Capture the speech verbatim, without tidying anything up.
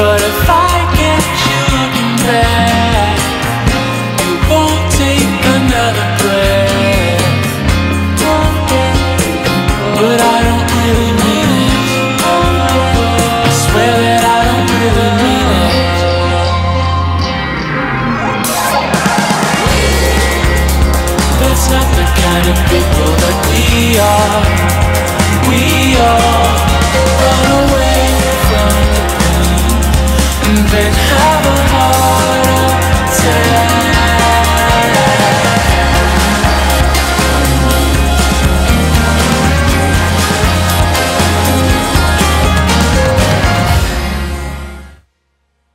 but